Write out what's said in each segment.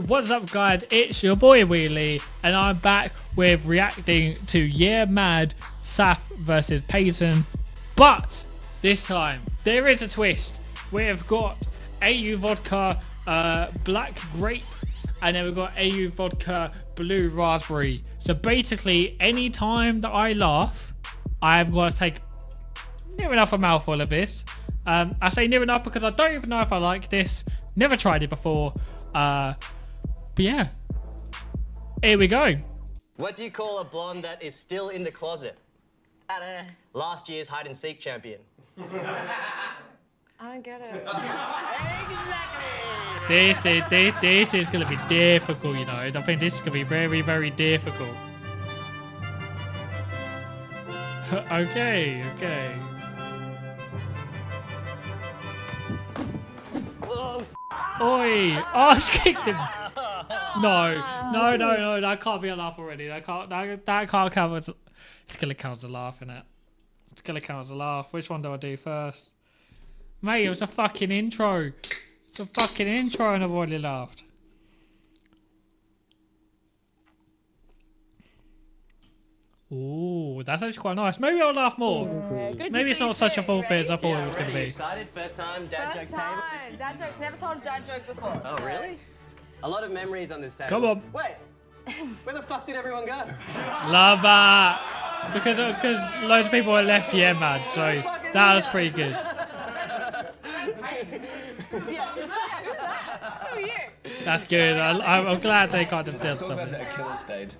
What is up, guys? It's your boy Wheelie, and I'm back with reacting to YEAHMAD Saf versus Payton. But this time there is a twist. We've got AU vodka black grape, and then we've got AU vodka blue raspberry. So basically, any time that I laugh, I've got to take near enough a mouthful of this. I say near enough because I don't even know if I like this. Never tried it before. But yeah, here we go. What do you call a blonde that is still in the closet? I don't know. Last year's hide and seek champion. I don't get it. Exactly. This is gonna be difficult, you know. I think this is gonna be very, very difficult. Okay. Oi! Oh, she kicked him! No, that can't be a laugh already. That can't count as... It's gonna count as a laugh, innit? It's gonna count as a laugh. Which one do I do first? Mate, it was a fucking intro! It's a fucking intro and I've already laughed. Ooh, that's actually quite nice. Maybe I'll laugh more. Yeah, maybe it's not such a full fit as I thought it was going to be. Excited? First time, dad jokes. Never told dad jokes before. Oh, so. Really? A lot of memories on this table. Come on. Wait, where the fuck did everyone go? Love that. Because loads of people were left YEAHMAD, so that was pretty good. That's good. I'm glad they kind of did something. That killer stage.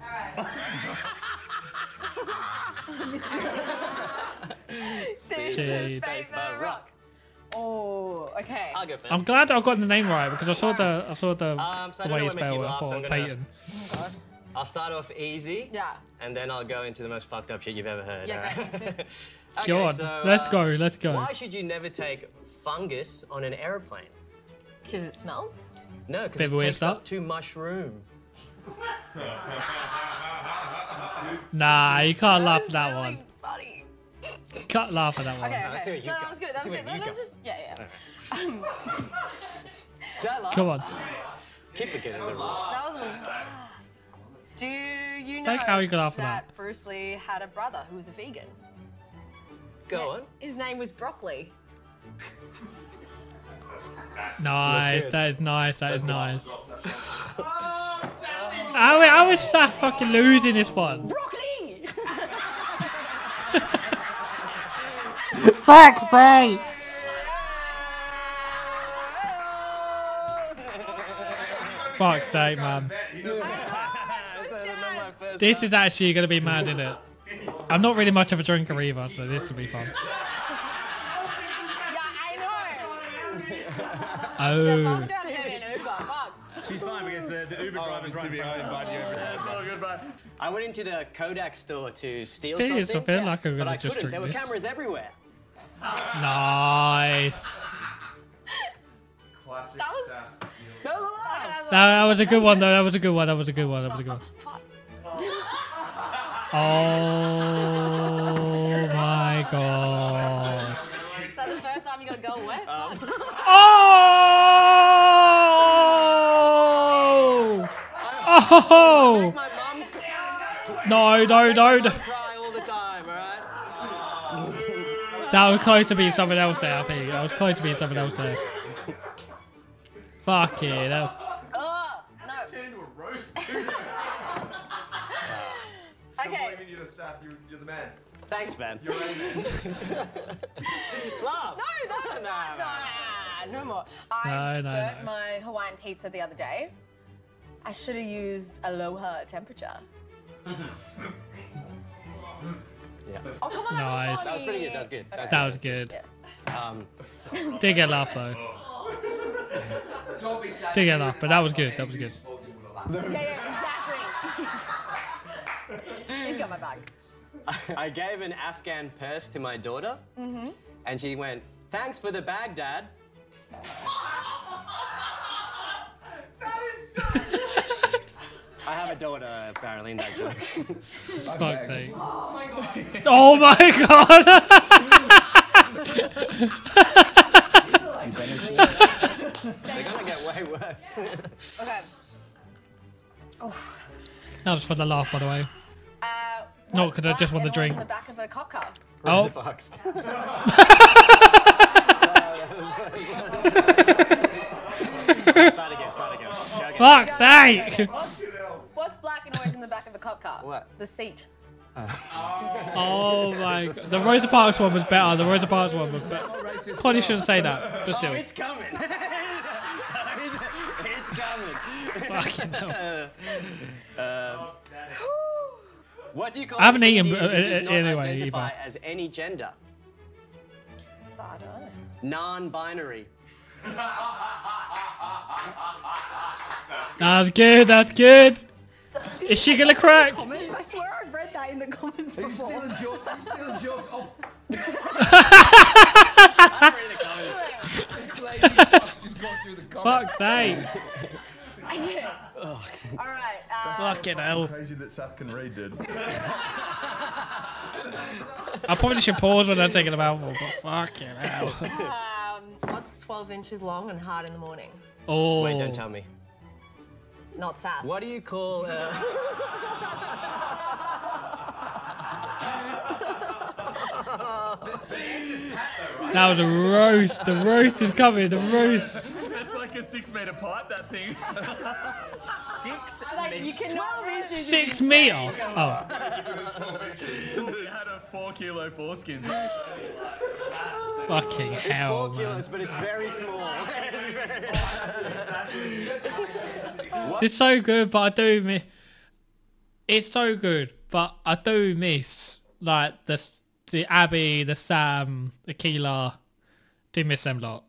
Susan's favorite rock. Oh, okay. I'll go first. I'm glad I got the name right because I saw the way you spell it for Payton. I'll start off easy. Yeah. And then I'll go into the most fucked up shit you've ever heard. Yeah. Right? Okay, God, so, let's go. Why should you never take fungus on an airplane? Because it smells. No, because it takes up too much room. Nah, you can't laugh at that one. Funny. Can't laugh at that one. Okay. No, that was good. That was good. Come on. Keep forgetting the rules. Do you know that Bruce Lee had a brother who was a vegan? Go on. His name was Broccoli. Nice. That is nice. I was fucking losing this one. Broccoli! Fuck's sake! Fuck's sake, man. This is actually going to be mad, isn't it? I'm not really much of a drinker either, so this will be fun. Oh. She's fine because the Uber driver's right behind you. It's all good, bro. I went into the Kodak store to steal something. I feel like I'm gonna just drink this. There were cameras everywhere. Nice. Classic. That was a good one, though. That was a good one. Oh my God. So the first time you got to go wet. Oh! No. That was close to being someone else there, I think. Fuck it. No. Okay. You're the man. Thanks, man. You're a man. Love. No more. I burnt my Hawaiian pizza the other day. I should have used Aloha temperature. Yeah. Oh, come on, nice. That was pretty good. That was good. Yeah. Did get a laugh though. Did get a laugh, but that was good. Yeah, exactly. He's got my bag. I gave an Afghan purse to my daughter, and she went, "Thanks for the bag, Dad." I have a daughter, apparently, in that joke. Fuck's sake. Oh my God! They're gonna get way worse. Okay. Oh. That was for the laugh, by the way. No, because I just want the drink. The back of a cocker. Oh. Fuck's sake! What's black and always in the back of a cop car? What? The seat. Oh my god. The Rosa Parks one was better. The Rosa Parks one was better. Probably shouldn't say that. Just silly. It's coming. It's coming. Fucking hell. What do you call? I haven't eaten anyway. Identify as any gender. I don't know. Non-binary. That's good. That's good. Is she gonna crack? I swear I've read that in the comments before. Are you stealing jokes? Are you stealing jokes? Oh. I'm reading the comments. This lady fucks just got through the comments. Fuck sake. Yeah. All right. Fucking hell. Crazy that Seth can read, dude. I probably should pause when I'm taking a mouthful, but fucking hell. What's 12 inches long and hard in the morning? Oh. Wait, don't tell me. Not sad. What do you call That was a roast. The roast is coming. The roast. That's like a 6 meter pipe, that thing. 6 meter. You can 12 inches. 6 meter. Oh. It had a 4 kilo foreskin. Fucking hell. It's 4 kilos, but it's very small. It's so good, but I do miss. It's so good, but I do miss like the Abby, the Sam, the Keela. Do miss them lot.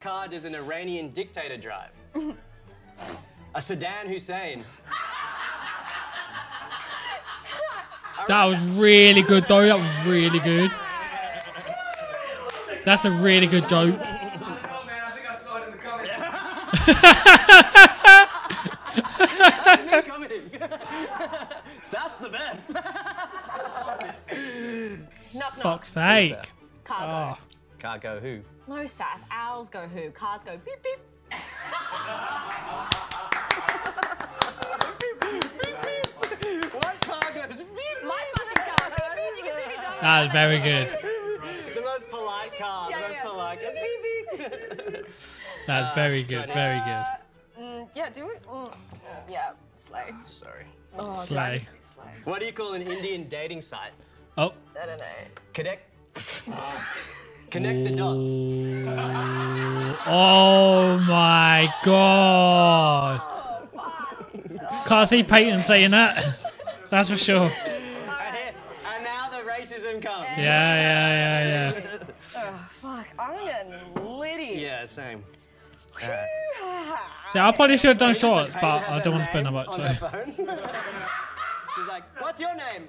Car does an Iranian dictator drive? A Saddam Hussein. That was really good though. That was really good. That's a really good joke. I saw it, man. I think I saw it in the comments. That's the best. Knock, knock. Fuck's sake. Cargo. Oh. Cargo who? No, Saf. Owls go who? Cars go beep, beep. Beep, beep. What car goes beep, beep? My fucking car. Beep, beep. That is very good. That's very good, very good. Yeah, do it. Yeah, slay. Sorry. Oh, slay. Slay. What do you call an Indian dating site? Oh. I don't know. Connect the dots. Oh my god. Can't see Peyton saying that. That's for sure. Right. And now the racism comes. Yeah. Oh, fuck. I'm getting litty. Yeah, same. See, I probably should have done shorts, but I don't want to spend that much. She's like, what's your name?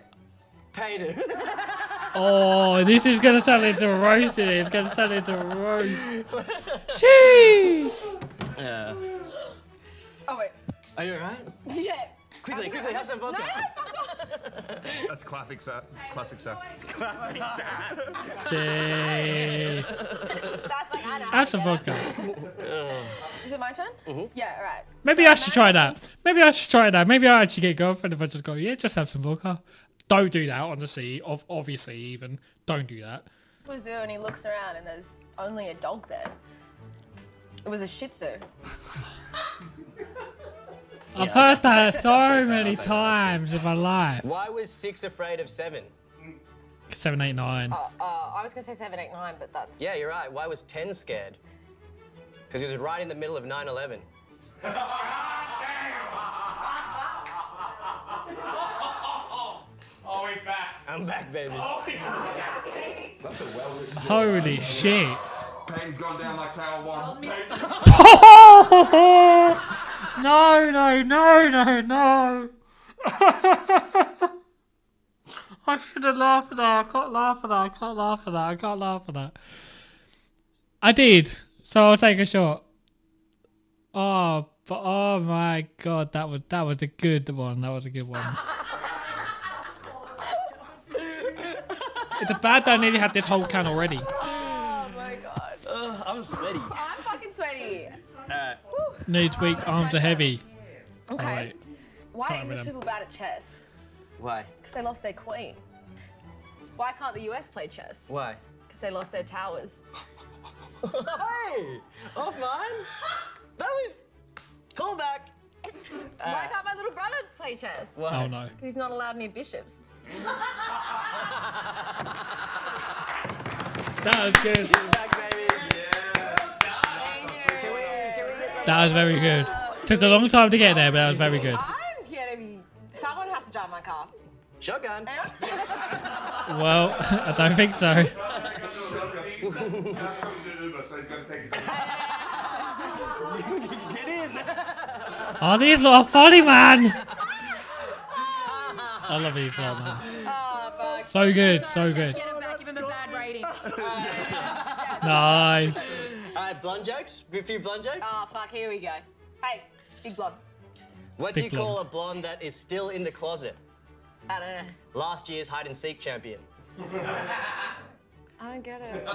Payton. Oh, this is going to turn into a roast today. It's going to turn into a roast. Cheese! Yeah. Oh, wait. Are you alright? Yeah. Quickly, have some vodka. No. That's classic Saf. Classic Saf. Classic Saf. Jeez. Have some vodka. Is it my turn? Mm-hmm. Yeah, alright. Maybe so I should try that. Maybe I should try that. Maybe I actually get a girlfriend if I just go, yeah, just have some vodka. Don't do that, honestly. Obviously, even. Don't do that. The zoo, and he looks around and there's only a dog there. It was a Shih Tzu. I've heard that so many times in my life. Why was 6 afraid of 7? 7, 8, 9. I was going to say 7, 8, 9, but that's... Yeah, you're right. Why was 10 scared? Because he was right in the middle of 9/11. Oh, he's back. I'm back, baby. Oh, he's back. That's a well-written Holy shit. Pain's gone down like tail one. Oh! No. I should have laughed at that. I can't laugh at that. I did. So I'll take a shot. Oh, but oh my god, that was a good one. That was a good one. It's bad that I nearly had this whole can already. Oh my god. Ugh, I'm sweaty. I'm fucking sweaty. Nudes weak, arms are heavy. Okay. Why are English people bad at chess? Why? Because they lost their queen. Why can't the US play chess? Why? Because they lost their towers. Hey! Off mine? That was... Call back! Why can't my little brother play chess? Why? Oh, no. Because he's not allowed near bishops. That was good. She's back, baby. Yes. Can we that was very good. Took a long time to get there, but that was very good. I'm gonna be... Someone has to drive my car. Shotgun. Well, I don't think so. Get in. Oh, these lot are funny, man. I love these lot, man. Oh, fuck. So good, so good. Get him back, give him a bad rating. Nice. All right, blonde jokes. A few blonde jokes. Oh, fuck, here we go. Hey, big blonde. What do you call a blonde that is still in the closet? I don't know. Last year's hide and seek champion. I don't get it.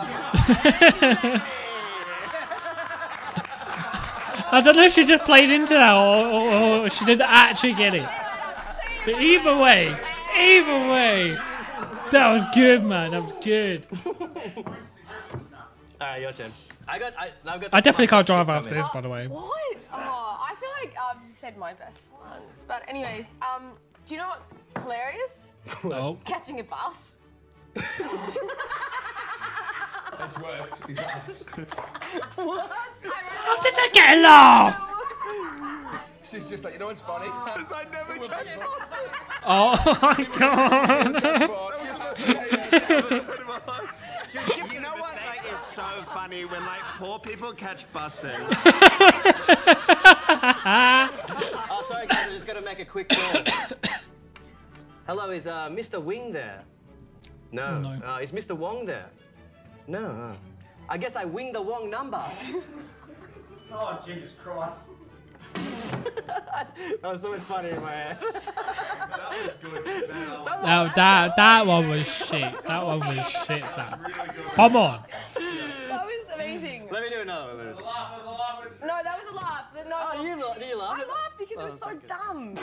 I don't know if she just played into that or she didn't actually get it. But either way, that was good, man. That was good. All right, your turn. I definitely can't drive after this, by the way. What? Oh, I feel like I've said my best ones. But anyways, do you know what's hilarious? No. Catching a bus. That's worked. He's asked. What? How did I get a laugh? She's just like, you know what's funny? Because I never catch buses. Oh my god. You know what like, is so funny when like poor people catch buses? Oh, sorry guys, I just got to make a quick call. Hello, is Mr. Wing there? No. No. Is Mr. Wong there? No. I guess I winged the Wong number. Oh, Jesus Christ. That was so much funny in my head. That was good. No, that one was shit. That one was shit, Sam. Come on. That was amazing. Let me do another one. That was a laugh. No, that was a laugh. No, oh, you laugh? I laughed because it was so dumb.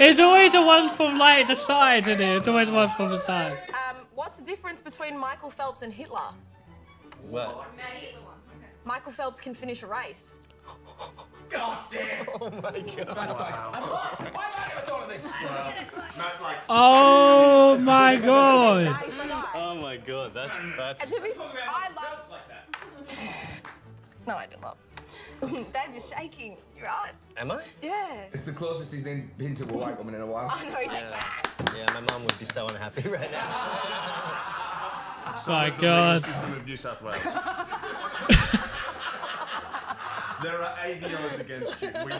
It's always the one from like the side, isn't it? It's always one from the side. What's the difference between Michael Phelps and Hitler? What? Michael Phelps can finish a race. God damn! Oh my god! Matt's like, why am I ever thought of this? Matt's like, oh my god! Nah, he's my guy. Oh my god! That's. And to be fair, I love. Like that. No, I didn't love. Babe, you're shaking. You're right. Am I? Yeah. It's the closest he's been to a white woman in a while. I know, he's like that. Yeah, my mum would be so unhappy right now. My god. System of New South Wales. There are ABOs against you. We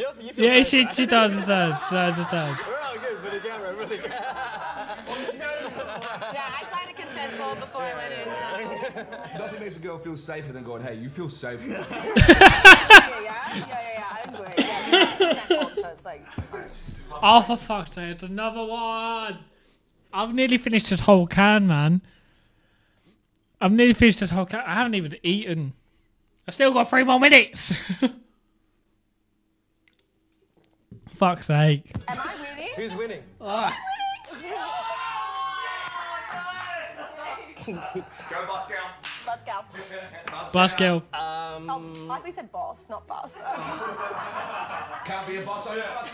know. Yeah, like she understands. She understands. We're all good for the camera, really. Yeah, I signed a consent form before I went in. So. Nothing makes a girl feel safer than going, hey, you feel safe. Yeah, I'm good. Yeah, you consent form, so it's like, it's fine. Oh, for fuck's sake, it's another one. I've nearly finished this whole can, man. I've nearly finished this whole can. I haven't even eaten. I've still got 3 more minutes. Fuck's sake. Am I winning? Who's winning? I'm winning! Go bus girl. Bus girl. Bus girl. Oh, I thought you said boss, not bus. Can't be a boss on a bus.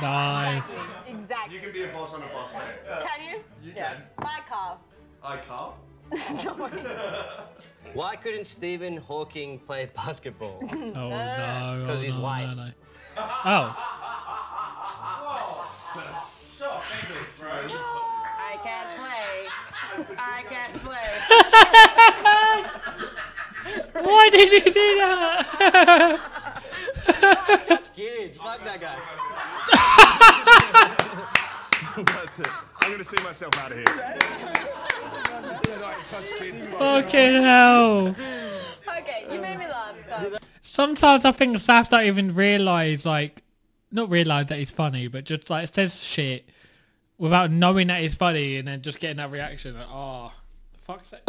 Nice. Exactly. You can be a boss on a bus, mate. Can you? You can. Bye, Carl. Hi, Carl. Why couldn't Stephen Hawking play basketball? Oh no. Because he's white. No, no. Oh. Whoa. That's so ridiculous, right? I can't play. I can't play. Why did he do that? That's kids. Fuck that guy. That's it. I'm gonna see myself out of here. Fucking hell. Okay, you made me laugh, so. Sometimes I think Saf don't even realise, like, not realise that he's funny, but just like says shit without knowing that he's funny and then just getting that reaction. Like, oh, fuck's sake.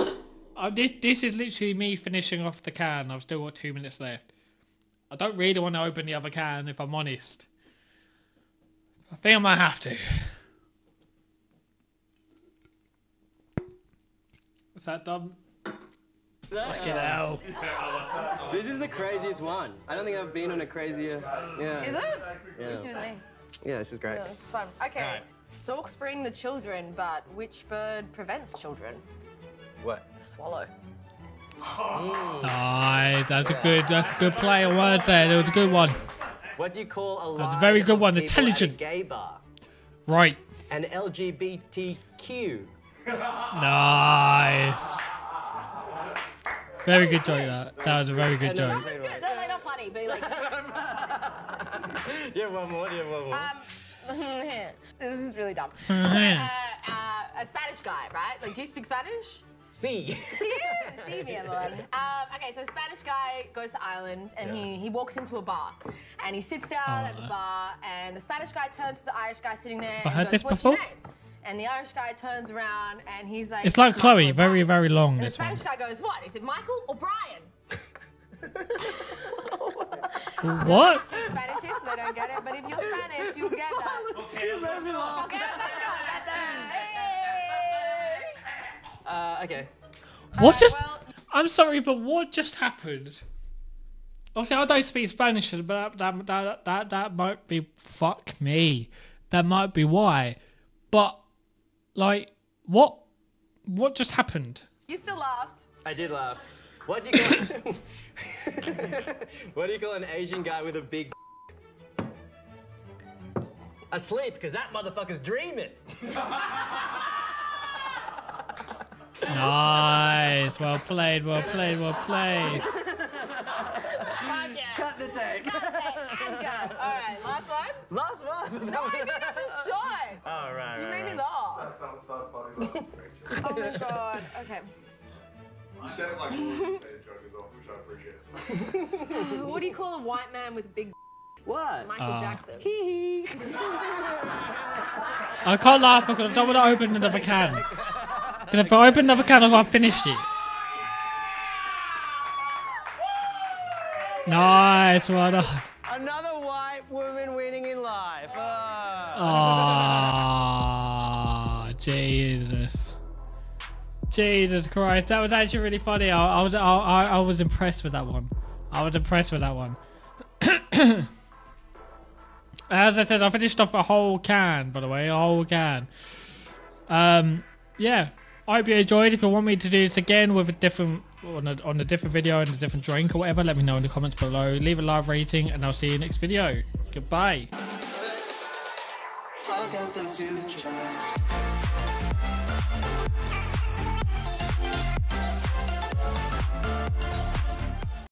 This is literally me finishing off the can. I've still got 2 minutes left. I don't really want to open the other can, if I'm honest. I think I might have to. Is that dumb? Fucking hell. This is the craziest one. I don't think I've been on a crazier... Yeah. Is it? Yeah. Just with me. Yeah, this is great. Yeah, this is fun. Okay. Right. Storks bring the children, but which bird prevents children? What? A swallow. Nice. That's a good play of words there. That was a good one. What do you call a lion? That's a very good one. Intelligent. Gay bar. Right. An LGBTQ. Nice. Very good joke. That was a very good joke. That was good. That's like not funny, but like. You have one more. You have one more. This is really dumb. So, a Spanish guy, right? Like, do you speak Spanish? See. See me, everyone. Okay, so a Spanish guy goes to Ireland and he walks into a bar and he sits down at the bar and the Spanish guy turns to the Irish guy sitting there and goes, "What's your name?" And the Irish guy turns around and he's like, "It's like Chloe, very, very long." And this the Spanish guy goes, "What?" He said, "Michael or Brian?" What? Spanish is, they don't get it, but if you're Spanish, you'll get that. Okay. What just? Well, I'm sorry, but what just happened? Obviously, I don't speak Spanish, but that might be fuck me. That might be why. But like, what just happened? You still laughed. I did laugh. What do you call? What do you call an Asian guy with a big? Asleep, because that motherfucker's dreaming. Nice. Well played. Well played. Well played. Cut the tape. Cut the tape and go. All right. Last one. Last one. No, I mean that was short. All right. You made me laugh. That was so funny. Oh my god. Okay. You said it like you said a joke as well, which I appreciate. What do you call a white man with big? What? Michael Jackson. Hee hee. I can't laugh because I don't want to open another can. Because if I open another can, I've finished it. Nice, well done. Another white woman winning in life. Oh, Jesus. Jesus Christ, that was actually really funny. I was impressed with that one. I was impressed with that one. As I said, I finished off a whole can, by the way, a whole can. Yeah, I hope you enjoyed. If you want me to do this again with a different, on a different video and a different drink or whatever, let me know in the comments below. Leave a live rating, and I'll see you next video. Goodbye.